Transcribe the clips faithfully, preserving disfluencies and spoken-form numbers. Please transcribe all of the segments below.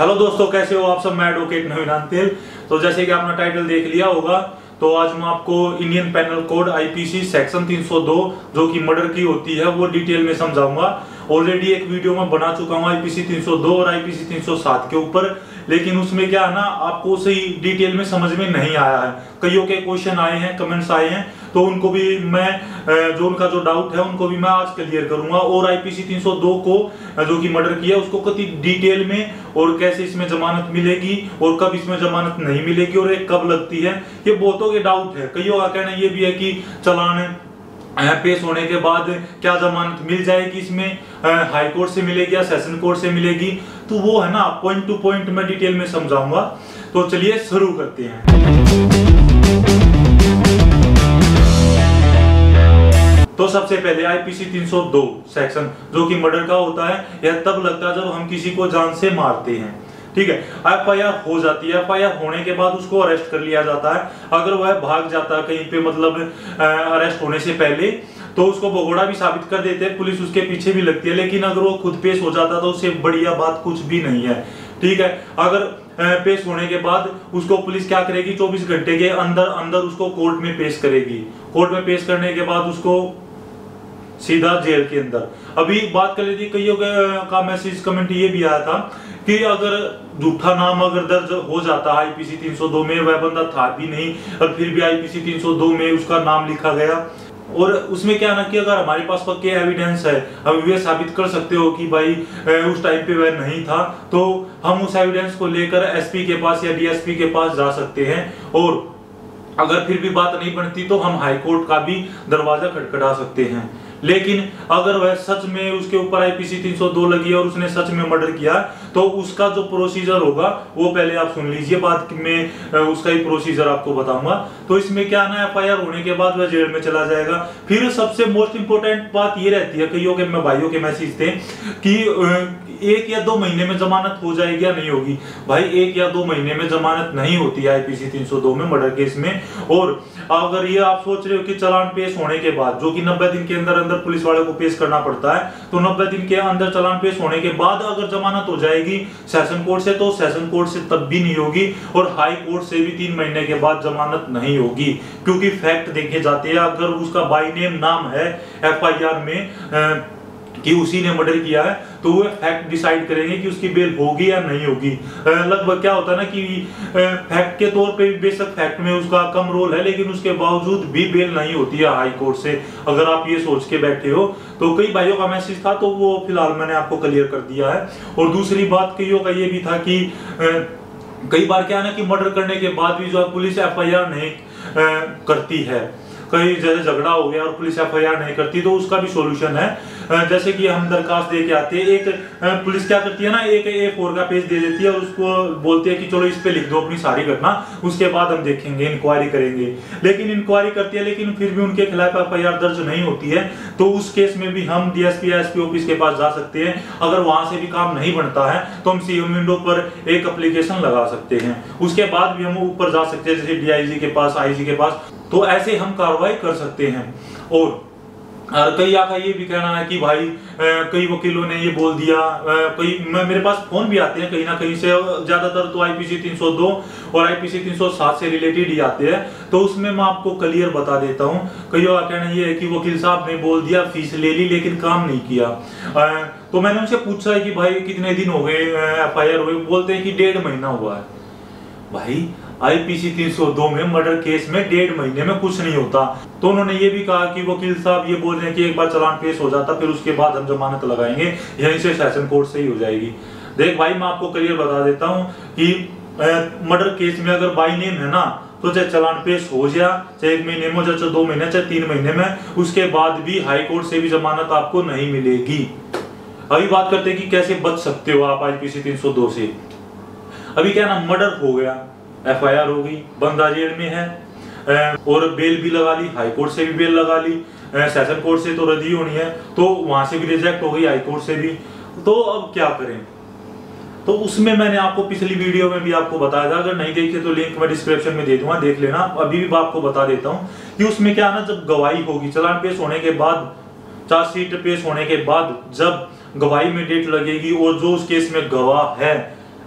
Hello दोस्तों, कैसे हो आप सब। मैं एडवोकेट नवीन अंतिल। तो जैसे कि आपने टाइटल देख लिया होगा, तो आज मैं आपको Indian penal code IPC section तीन सौ दो जो कि मर्डर की होती है वो डिटेल में समझाऊंगा। ऑलरेडी एक वीडियो में बना चुका हूँ आईपीसी तीन सौ दो और आईपीसी तीन सौ सात के ऊपर, लेकिन उसमें क्या है ना, आपको सही डिटेल में समझ में नहीं आया है। कईयों के क्वेश्चन आए हैं, कमेंट्स आए हैं, तो उनको भी मैं जो उनका जो डाउट है उनको भी मैं आज क्लियर करूंगा। और आईपीसी तीन सौ दो को जो कि मर्डर किया उसको कितनी डिटेल में और कैसे इसमें जमानत मिलेगी और कब इसमें जमानत नहीं मिलेगी और एक कब लगती है, ये बहुतों के डाउट है। कईयों का कहना ये भी है कि चलान पेश होने के बाद क्या जमानत मिल जाएगी, इसमें हाई कोर्ट से मिलेगी या सेशन कोर्ट से मिलेगी। तो वो है ना, पॉइंट टू पॉइंट में डिटेल में समझाऊंगा। तो चलिए शुरू करते हैं। तो सबसे पहले आईपीसी तीन सौ दो सेक्शन जो कि मर्डर का होता है, यह तब लगता है जब हम किसी को जान से मारते हैं। ठीक है, एफआईआर हो जाती है। एफआईआर होने के बाद उसको अरेस्ट कर लिया जाता है। अगर वह भाग जाता है कहीं पे, मतलब अरेस्ट होने से पहले, तो उसको भगोड़ा भी साबित कर देते हैं, पुलिस उसके पीछे भी लगती है। लेकिन अगर वो खुद पेश हो जाता है तो उससे बढ़िया बात कुछ भी नहीं है। ठीक है, अगर पेश होने के बाद उसको पुलिस क्या करेगी, चौबीस घंटे के अंदर अंदर उसको कोर्ट में पेश करेगी। कोर्ट में पेश करने के बाद उसको सीधा जेल के अंदर। अभी बात कर लेती, कईयों का मैसेज कमेंट ये भी आया था कि अगर झूठा नाम अगर दर्ज हो जाता है आईपीसी तीन सौ दो में, वह बंदा था भी नहीं और फिर भी आईपीसी तीन सौ दो में उसका नाम लिखा गया, और उसमें क्या ना कि अगर हमारे पास पक्के एविडेंस है, हम ये साबित कर सकते हो कि भाई उस टाइम पे वह नहीं था, तो हम उस एविडेंस को लेकर एसपी के पास या डीएसपी के पास जा सकते हैं। और अगर फिर भी बात नहीं बनती तो हम हाई कोर्ट का भी दरवाजा खटखटा सकते हैं। लेकिन अगर वह सच में उसके ऊपर आईपीसी तीन सौ दो लगी और उसने सच में मर्डर किया, तो उसका जो प्रोसीजर होगा वो पहले आप सुन लीजिए, बाद में उसका ही प्रोसीजर आपको बताऊंगा। तो इसमें क्या ना, एफआईआर होने के बाद वह जेल में चला जाएगा। फिर सबसे मोस्ट इंपोर्टेंट बात ये रहती है, कईयों के भाइयों के मैसेज थे कि एक या दो महीने में जमानत हो जाएगी या नहीं होगी। भाई, एक या दो महीने में जमानत नहीं होती है आईपीसी तीन सौ दो में मर्डर केस में। और अगर ये आप सोच रहे हो कि चालान पेश होने के बाद, जो कि नब्बे दिन के अंदर अंदर पुलिस वाले को पेश करना पड़ता है, तो नब्बे दिन के अंदर चालान पेश होने के बाद अगर जमानत हो जाएगी सेशन कोर्ट से, तो सेशन कोर्ट से तब भी नहीं होगी और हाई कोर्ट से भी तीन महीने के बाद जमानत नहीं होगी। क्योंकि फैक्ट देखे जाते हैं, अगर उसका बाई नेम नाम है एफआईआर में आ, कि उसी ने मर्डर किया है, तो वो फैक्ट डिसाइड करेंगे कि उसकी बेल होगी या नहीं होगी। लगभग क्या होता है ना कि फैक्ट के तौर पे, बेशक फैक्ट में उसका कम रोल है, लेकिन उसके बावजूद भी बेल नहीं होती है हाई कोर्ट से, अगर आप ये सोच के बैठे हो। तो कई भाइयों का मैसेज था, तो वो फिलहाल मैंने आपको क्लियर कर दिया है। और दूसरी बात कईयों का ये भी था कि कई बार क्या है ना कि मर्डर करने के बाद भी जो पुलिस एफआईआर नहीं करती है, कहीं जैसे झगड़ा हो गया और पुलिस एफआईआर नहीं करती, तो उसका भी सॉल्यूशन है। जैसे कि हम दरखास्त दे के आते हैं, एक पुलिस क्या करती है ना, एक ए फोर का पेज दे देती है और उसको बोलती है कि चलो इस पे लिख दो अपनी सारी घटना, उसके बाद हम देखेंगे, इंक्वायरी करेंगे। लेकिन इंक्वायरी करती है, लेकिन फिर भी उनके खिलाफ एफआईआर दर्ज नहीं होती है, तो उस केस में भी हम डीएसपी या एसपी ऑफिस के पास जा सकते हैं। अगर वहां से भी काम नहीं बनता है तो हम सीएम विंडो पर एक एप्लीकेशन लगा सकते हैं, उसके बाद भी हम ऊपर जा सकते हैं, जैसे डीआईजी के पास, आईजी के पास। तो ऐसे हम कार्रवाई कर सकते हैं। और कई का ये भी कहना है कि भाई कई वकीलों ने ये बोल दिया, कई मेरे पास फोन भी आते हैं कहीं ना कहीं से, ज्यादातर तो आईपीसी तीन सौ दो और आईपीसी तीन सौ सात से रिलेटेड ही आते हैं, तो उसमें मैं आपको क्लियर बता देता हूँ। कईयों का कहना ये है कि वकील साहब ने बोल दिया, फीस ले ली लेकिन काम नहीं किया। तो मैंने उनसे पूछा है कि भाई कितने दिन हो गए एफआईआर हुए, बोलते हैं कि डेढ़ महीना हुआ है। भाई, आईपीसी तीन सौ दो में मर्डर केस में डेढ़ महीने में कुछ नहीं होता। तो उन्होंने ये भी कहा कि वकील साहब ये बोल रहे हैं कि एक बार चालान पेश हो जाता, फिर उसके बाद हम जमानत लगाएंगे, यहीं से सेशन कोर्ट से ही हो जाएगी। देख भाई, मैं आपको क्लियर बता देता हूँ कि मर्डर केस में अगर बाई नेम है ना, तो चाहे चालान पेश हो गया, चाहे एक महीने में, चाहे दो महीने, चाहे तीन महीने में, उसके बाद भी हाई कोर्ट से भी जमानत आपको नहीं मिलेगी। अभी बात करते हैं कि कैसे बच सकते हो आप आईपीसी तीन सौ दो से। अभी क्या ना, मर्डर हो गया, एफआईआर हो गई, बंदा जेल में है और बेल भी लगा ली, हाई कोर्ट से भी बेल लगा ली, सेशन कोर्ट से तो रद्द ही होनी है, तो वहां से भी रिजेक्ट हो गई, हाई कोर्ट से भी। तो अब क्या करें? तो उसमें मैंने आपको पिछली वीडियो में भी आपको बताया था, अगर नहीं देखते तो लिंक मैं डिस्क्रिप्शन में दे दूंगा, देख लेना। अभी भी आपको बता देता हूँ कि उसमें क्या ना, जब गवाही होगी चालान पेश होने के बाद, चार्जशीट पेश होने के बाद, जब गवाही में डेट लगेगी और जो उस केस में गवाह है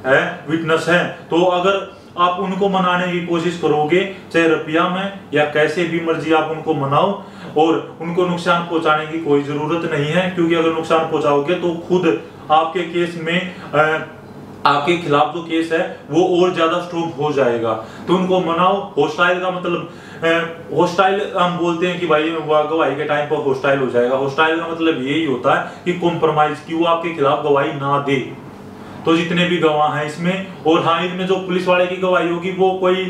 है, विटनेस है, तो अगर आप उनको मनाने की कोशिश करोगे चाहे रुपया में या कैसे भी मर्जी आप उनको मनाओ और उनको नुकसान पहुंचाने की कोई जरूरत नहीं है, क्योंकि अगर नुकसान पहुंचाओगे तो खुद आपके केस में आ, आपके खिलाफ जो केस है वो और ज्यादा स्ट्रोंग हो जाएगा। तो उनको मनाओ। हॉस्टाइल का मतलब, हॉस्टाइल हम बोलते हैं कि भाई गवाही के टाइम पर हॉस्टाइल हो जाएगा। हॉस्टाइल का मतलब यही होता है कि कॉम्प्रोमाइज की वो आपके खिलाफ गवाही ना दे। तो जितने भी गवाह हैं इसमें, और हाँ इनमें जो पुलिस वाले की गवाही होगी वो कोई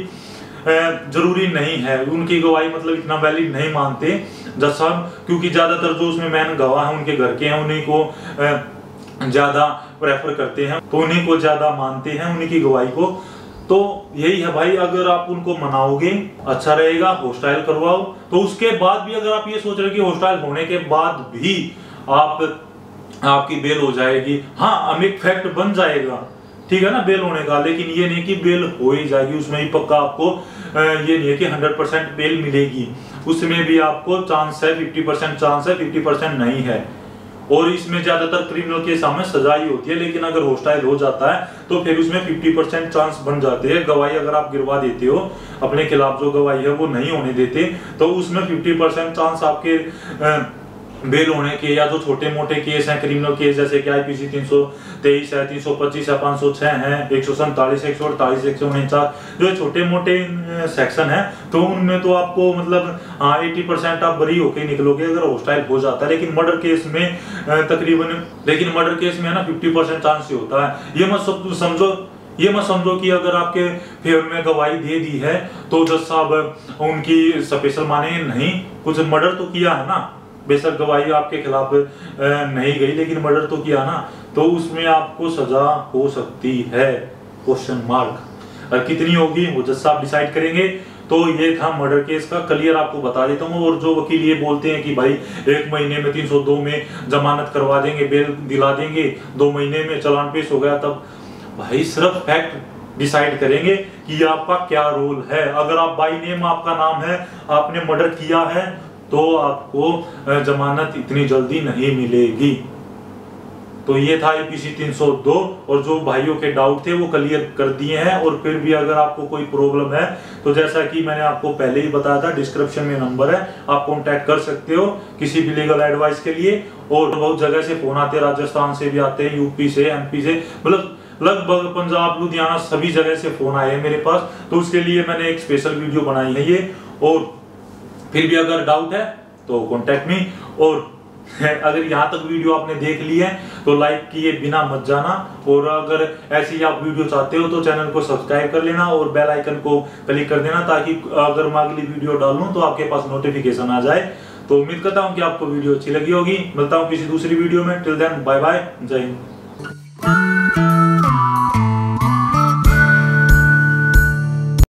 जरूरी नहीं है, उनकी गवाही मतलब इतना वैलिड नहीं मानते जज साहब, क्योंकि ज्यादातर जो उसमें मैन गवाह हैं उनके घर के हैं, उन्हीं को ज्यादा प्रेफर करते हैं, तो उन्हीं को ज्यादा मानते हैं, उन्हीं की गवाही को। तो यही है भाई, अगर आप उनको मनाओगे अच्छा रहेगा, हॉस्टाइल करवाओ। तो उसके बाद भी अगर आप ये सोच रहे हो कि हॉस्टाइल होने के बाद भी आप आपकी बेल हो जाएगी, हाँ हम एक फैक्ट बन जाएगा, ठीक है ना बेल होने का, लेकिन ये नहीं कि बेल हो ही जाएगी, उसमें ही पक्का आपको ये नहीं है कि हंड्रेड परसेंट बेल मिलेगी, उसमें भी आपको चांस है, फिफ्टी परसेंट चांस है, फिफ्टी परसेंट नहीं है। और इसमें ज्यादातर क्रिमिनल केस में सजा ही होती है, लेकिन अगर हॉस्टाइल हो जाता है तो फिर उसमें फिफ्टी परसेंट चांस बन जाते हैं। गवाही अगर आप गिरवा देते हो, अपने खिलाफ जो गवाही है वो नहीं होने देते, तो उसमें फिफ्टी परसेंट चांस आपके आ, बेल होने के, या जो छोटे मोटे केस हैं क्रिमिनल केस जैसे कि आईपीसी तीन सौ तेईस है, तीन सौ पच्चीस है, पाँच सौ छह है, एक सौ सैंतालीस, एक सौ अड़तालीस, एक सौ उनचास, जो छोटे मोटे सेक्शन है, तो उनमें तो आपको मतलब हाँ अस्सी परसेंट आप बरी होके निकलोगे अगर हॉस्टाइल हो जाता है। लेकिन मर्डर केस में तकरीबन, लेकिन मर्डर केस में है ना फिफ्टी परसेंट चांस ही होता है। ये मत सब समझो ये मत समझो कि अगर आपके फेवर में गवाही दे दी है तो जज साहब उनकी स्पेशल माने, नहीं, कुछ मर्डर तो किया है ना, बेशक गवाही आपके खिलाफ नहीं गई लेकिन मर्डर तो किया ना, तो उसमें आपको सजा हो सकती है, क्वेश्चन मार्क। और कितनी होगी वो जज साहब डिसाइड करेंगे। तो ये था मर्डर केस का क्लियर आपको बता देता हूँ। और जो वकील ये बोलते हैं कि भाई एक महीने में तीन सौ दो में जमानत करवा देंगे, बेल दिला देंगे, दो महीने में चालान पेश हो गया, तब भाई सिर्फ फैक्ट डिसाइड करेंगे कि आपका क्या रोल है। अगर आप बाई नेम आपका नाम है, आपने मर्डर किया है, तो आपको जमानत इतनी जल्दी नहीं मिलेगी। तो ये था आईपीसी तीन सौ दो, और जो भाइयों के डाउट थे वो क्लियर कर दिए हैं। और फिर भी अगर आपको कोई प्रॉब्लम है तो जैसा कि मैंने आपको पहले ही बताया था, डिस्क्रिप्शन में नंबर है, आप कॉन्टैक्ट कर सकते हो किसी भी लीगल एडवाइस के लिए। और बहुत जगह से फोन आते हैं, राजस्थान से भी आते हैं, यूपी से, एमपी से, मतलब लगभग पंजाब, लुधियाना, सभी जगह से फोन आए हैं मेरे पास। तो उसके लिए मैंने एक स्पेशल वीडियो बनाई है ये। और फिर भी अगर डाउट है तो कॉन्टेक्ट मी। और अगर यहाँ तक वीडियो आपने देख ली है तो लाइक किए बिना मत जाना, और अगर ऐसी आप वीडियो चाहते हो तो चैनल को सब्सक्राइब कर लेना और बेल आइकन को क्लिक कर देना, ताकि अगर मैं अगली वीडियो डालूं तो आपके पास नोटिफिकेशन आ जाए। तो उम्मीद करता हूँ कि आपको वीडियो अच्छी लगी होगी। मिलता हूँ किसी दूसरी वीडियो में। टिल देन बाय बाय, जय हिंद।